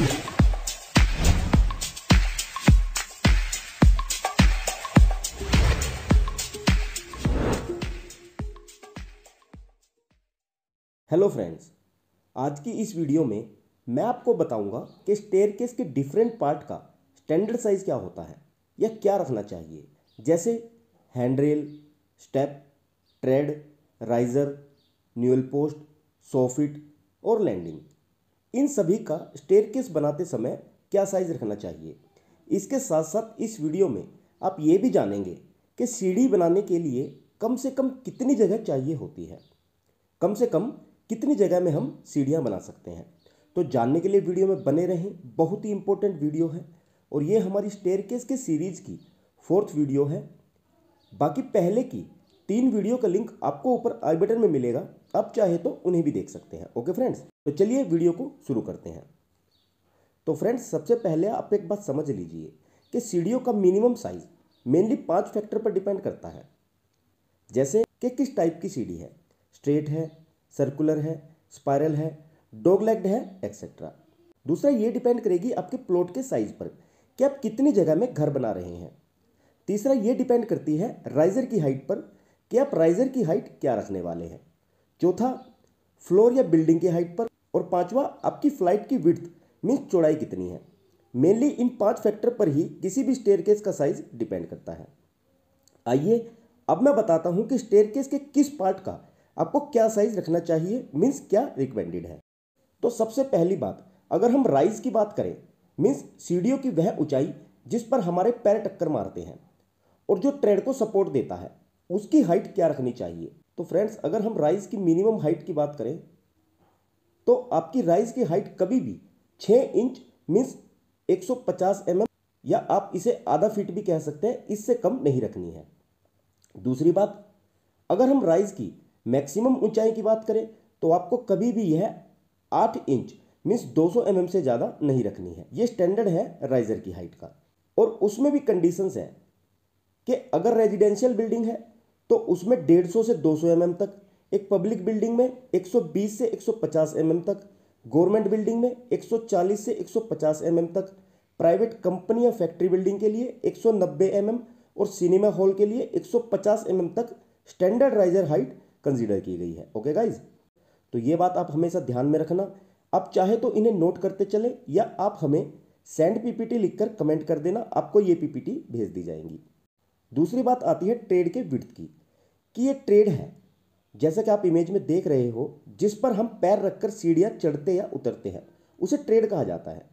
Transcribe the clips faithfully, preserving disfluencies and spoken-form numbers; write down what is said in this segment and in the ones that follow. Hello friends, आज की इस वीडियो में मैं आपको बताऊंगा कि स्टेयरकेस के डिफरेंट पार्ट का स्टैंडर्ड साइज़ क्या होता है या क्या रखना चाहिए, जैसे handrail, step, tread, riser, newel post, soffit और लैंडिंग। इन सभी का स्टेयरकेस बनाते समय क्या साइज़ रखना चाहिए। इसके साथ साथ इस वीडियो में आप ये भी जानेंगे कि सीढ़ी बनाने के लिए कम से कम कितनी जगह चाहिए होती है, कम से कम कितनी जगह में हम सीढ़ियाँ बना सकते हैं। तो जानने के लिए वीडियो में बने रहें, बहुत ही इंपॉर्टेंट वीडियो है और ये हमारी स्टेयरकेस के सीरीज़ की फोर्थ वीडियो है। बाकी पहले की तीन वीडियो का लिंक आपको ऊपर आई बटन में मिलेगा, आप चाहे तो उन्हें भी देख सकते हैं। ओके फ्रेंड्स, तो चलिए वीडियो को शुरू करते हैं। तो फ्रेंड्स, सबसे पहले आप एक बात समझ लीजिए कि सीढ़ियों का मिनिमम साइज़ मेनली पाँच फैक्टर पर डिपेंड करता है, जैसे कि किस टाइप की सीढ़ी है, स्ट्रेट है, सर्कुलर है, स्पायरल है, डॉग लेग्ड है, एक्सेट्रा। दूसरा, ये डिपेंड करेगी आपके प्लॉट के साइज़ पर कि आप कितनी जगह में घर बना रहे हैं। तीसरा, ये डिपेंड करती है राइज़र की हाइट पर कि आप राइज़र की हाइट क्या रखने वाले हैं। चौथा, फ्लोर या बिल्डिंग की हाइट पर। और पांचवा, आपकी फ्लाइट की विड्थ मीन्स चौड़ाई कितनी है। मेनली इन पाँच फैक्टर पर ही किसी भी स्टेयरकेस का साइज़ डिपेंड करता है। आइए अब मैं बताता हूँ कि स्टेयरकेस के किस पार्ट का आपको क्या साइज़ रखना चाहिए, मीन्स क्या रिकमेंडेड है। तो सबसे पहली बात, अगर हम राइज़ की बात करें, मीन्स सीढ़ियों की वह ऊंचाई जिस पर हमारे पैर टक्कर मारते हैं और जो ट्रेड को सपोर्ट देता है, उसकी हाइट क्या रखनी चाहिए। तो फ्रेंड्स, अगर हम राइज़ की मिनिमम हाइट की बात करें तो आपकी राइज़ की हाइट कभी भी छः इंच मीन्स एक सौ पचास एम एम या आप इसे आधा फीट भी कह सकते हैं, इससे कम नहीं रखनी है। दूसरी बात, अगर हम राइज़ की मैक्सिमम ऊंचाई की बात करें तो आपको कभी भी यह आठ इंच मीन्स दो सौ एम एम से ज़्यादा नहीं रखनी है। ये स्टैंडर्ड है राइज़र की हाइट का। और उसमें भी कंडीशंस हैं कि अगर रेजिडेंशियल बिल्डिंग है तो उसमें डेढ़ सौ से दो सौ एम एम तक, एक पब्लिक बिल्डिंग में एक सौ बीस से एक सौ पचास एम एम तक, गवर्नमेंट बिल्डिंग में एक सौ चालीस से एक सौ पचास एम एम तक, प्राइवेट कंपनी या फैक्ट्री बिल्डिंग के लिए एक सौ नब्बे एम एम और सिनेमा हॉल के लिए एक सौ पचास एम एम तक स्टैंडर्ड राइज़र हाइट कंसीडर की गई है। ओके गाइज, तो ये बात आप हमेशा ध्यान में रखना। आप चाहे तो इन्हें नोट करते चले या आप हमें सेंड पीपीटी लिखकर कमेंट कर देना, आपको ये पीपीटी भेज दी जाएंगी। दूसरी बात आती है ट्रेड के विड्थ की, कि ये ट्रेड है जैसा कि आप इमेज में देख रहे हो, जिस पर हम पैर रखकर सीढ़ियाँ चढ़ते या उतरते हैं, उसे ट्रेड कहा जाता है।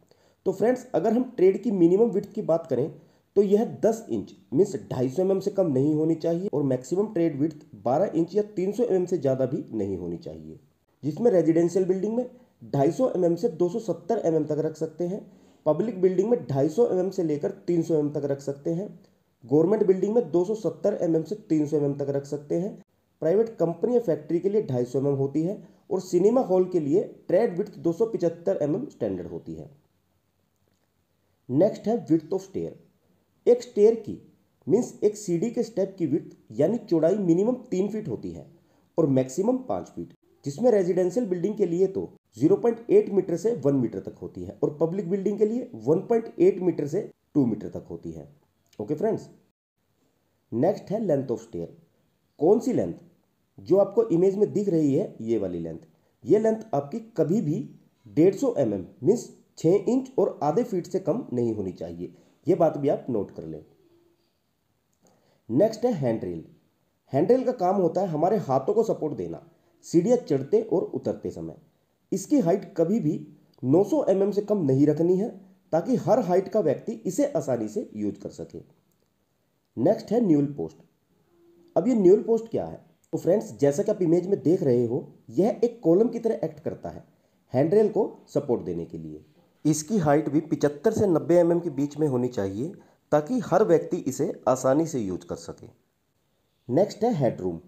तो फ्रेंड्स, अगर हम ट्रेड की मिनिमम विड्थ की बात करें तो यह दस इंच मीन्स ढाई सौ एम एम से कम नहीं होनी चाहिए और मैक्सिमम ट्रेड विड्थ बारह इंच या तीन सौ एम एम से ज़्यादा भी नहीं होनी चाहिए, जिसमें रेजिडेंशियल बिल्डिंग में दो सौ पचास एम एम से दो सौ सत्तर एम एम तक रख सकते हैं, पब्लिक बिल्डिंग में दो सौ पचास एम एम से लेकर तीन सौ एम एम तक रख सकते हैं, गवर्नमेंट बिल्डिंग में दो सौ सत्तर एम एम से तीन सौ एम एम तक रख सकते हैं, प्राइवेट कंपनी या फैक्ट्री के लिए दो सौ पचास एम एम होती है और सिनेमा हॉल के लिए ट्रेड विड्थ दो सौ पचहत्तर एम एम स्टैंडर्ड होती है। नेक्स्ट है विड्थ ऑफ स्टेयर। एक स्टेयर की मीन्स एक सीढ़ी के स्टेप की विड्थ यानी चौड़ाई मिनिमम तीन फीट होती है और मैक्सिमम पाँच फीट, जिसमें रेजिडेंशियल बिल्डिंग के लिए तो ज़ीरो पॉइंट आठ मीटर से एक मीटर तक होती है और पब्लिक बिल्डिंग के लिए वन पॉइंट आठ मीटर से दो मीटर तक होती है। ओके फ्रेंड्स, नेक्स्ट है लेंथ ऑफ स्टेयर। कौन सी लेंथ? जो आपको इमेज में दिख रही है, ये वाली लेंथ। ये लेंथ आपकी कभी भी डेढ़ सौ एम एम मीन्स छः इंच और आधे फीट से कम नहीं होनी चाहिए, ये बात भी आप नोट कर लें। नेक्स्ट है हैंडरेल। हैंडरेल का काम होता है हमारे हाथों को सपोर्ट देना सीढ़ियाँ चढ़ते और उतरते समय। इसकी हाइट कभी भी नौ सौ एम एम से कम नहीं रखनी है, ताकि हर हाइट का व्यक्ति इसे आसानी से यूज कर सके। नेक्स्ट है न्यूल पोस्ट। अब ये न्यूल पोस्ट क्या है? तो फ्रेंड्स, जैसा कि आप इमेज में देख रहे हो, यह एक कॉलम की तरह एक्ट करता है हैंडरेल को सपोर्ट देने के लिए। इसकी हाइट भी पचहत्तर से नब्बे एम एम के बीच में होनी चाहिए, ताकि हर व्यक्ति इसे आसानी से यूज कर सके। नेक्स्ट है हेडरूम।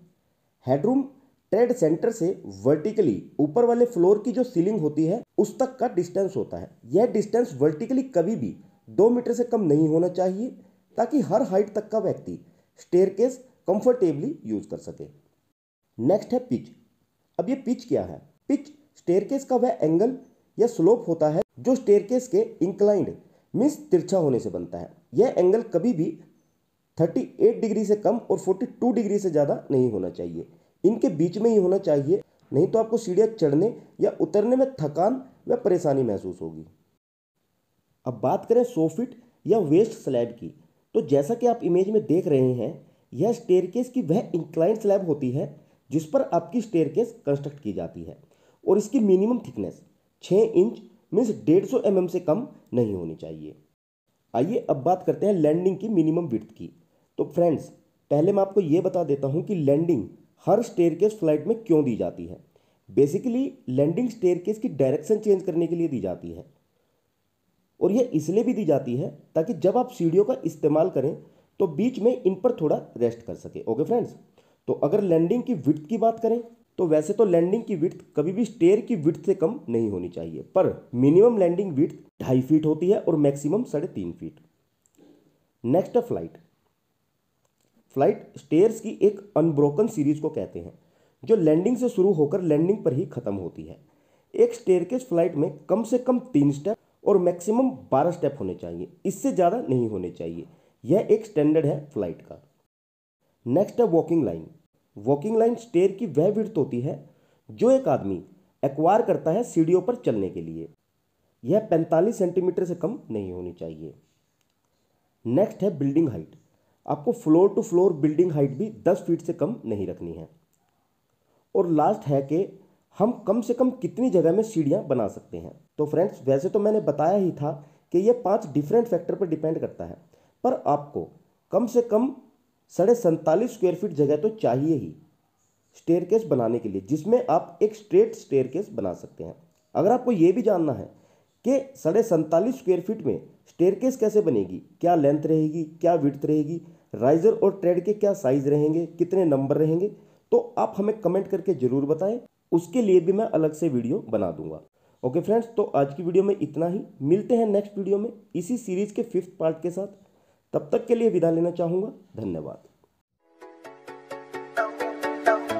हेडरूम ट्रेड सेंटर से वर्टिकली ऊपर वाले फ्लोर की जो सीलिंग होती है, उस तक का डिस्टेंस होता है। यह डिस्टेंस वर्टिकली कभी भी दो मीटर से कम नहीं होना चाहिए, ताकि हर हाइट तक का व्यक्ति स्टेयरकेस कंफर्टेबली यूज कर सके। नेक्स्ट है पिच। अब ये पिच क्या है? पिच स्टेयरकेस का वह एंगल या स्लोप होता है जो स्टेयरकेस के इंक्लाइंड मीन्स तिरछा होने से बनता है। यह एंगल कभी भी अड़तीस डिग्री से कम और बयालीस डिग्री से ज़्यादा नहीं होना चाहिए, इनके बीच में ही होना चाहिए, नहीं तो आपको सीढ़ियाँ चढ़ने या उतरने में थकान व परेशानी महसूस होगी। अब बात करें सोफिट या वेस्ट स्लैब की, तो जैसा कि आप इमेज में देख रहे हैं, यह स्टेयरकेस की वह इंक्लाइन स्लैब होती है जिस पर आपकी स्टेयरकेस कंस्ट्रक्ट की जाती है और इसकी मिनिमम थिकनेस छः इंच मीन्स डेढ़ सौ एम एम से कम नहीं होनी चाहिए। आइए अब बात करते हैं लैंडिंग की मिनिमम विड्थ की। तो फ्रेंड्स, पहले मैं आपको ये बता देता हूँ कि लैंडिंग हर स्टेयरकेस फ्लाइट में क्यों दी जाती है। बेसिकली लैंडिंग स्टेयरकेस की डायरेक्शन चेंज करने के लिए दी जाती है और यह इसलिए भी दी जाती है ताकि जब आप सीढ़ियों का इस्तेमाल करें तो बीच में इन पर थोड़ा रेस्ट कर सके। ओके फ्रेंड्स, तो अगर लैंडिंग की विड्थ की बात करें तो वैसे तो लैंडिंग की विड्थ कभी भी स्टेयर की विड्थ से कम नहीं होनी चाहिए, पर मिनिमम लैंडिंग विड्थ ढाई फीट होती है और मैक्सिमम साढ़े तीन फीट। नेक्स्ट है फ्लाइट। फ्लाइट स्टेयर्स की एक अनब्रोकन सीरीज को कहते हैं जो लैंडिंग से शुरू होकर लैंडिंग पर ही खत्म होती है। एक स्टेयरकेस फ्लाइट में कम से कम तीन स्टेप और मैक्सिमम बारह स्टेप होने चाहिए, इससे ज़्यादा नहीं होने चाहिए। यह एक स्टैंडर्ड है फ्लाइट का। नेक्स्ट है walking line. Walking line stair की वह विड्थ होती है जो एक आदमी एक्वायर करता है सीढ़ियों पर चलने के लिए। यह पैंतालीस सेंटीमीटर से कम नहीं होनी चाहिए। नेक्स्ट है बिल्डिंग हाइट। आपको floor to floor building height भी दस फीट से कम नहीं रखनी है। और लास्ट है कि हम कम से कम कितनी जगह में सीढ़ियाँ बना सकते हैं। तो फ्रेंड्स, वैसे तो मैंने बताया ही था कि यह पाँच डिफरेंट फैक्टर पर डिपेंड करता है, पर आपको कम से कम साढ़े सैंतालीस स्क्वायर फीट जगह तो चाहिए ही स्टेयरकेस बनाने के लिए, जिसमें आप एक स्ट्रेट स्टेयरकेस बना सकते हैं। अगर आपको ये भी जानना है कि साढ़े सैंतालीस स्क्वायर फीट में स्टेयरकेस कैसे बनेगी, क्या लेंथ रहेगी, क्या विड्थ रहेगी, राइजर और ट्रेड के क्या साइज रहेंगे, कितने नंबर रहेंगे, तो आप हमें कमेंट करके ज़रूर बताएं। उसके लिए भी मैं अलग से वीडियो बना दूंगा। ओके फ्रेंड्स, तो आज की वीडियो में इतना ही। मिलते हैं नेक्स्ट वीडियो में इसी सीरीज़ के फिफ्थ पार्ट के साथ। तब तक के लिए विदा लेना चाहूँगा। धन्यवाद।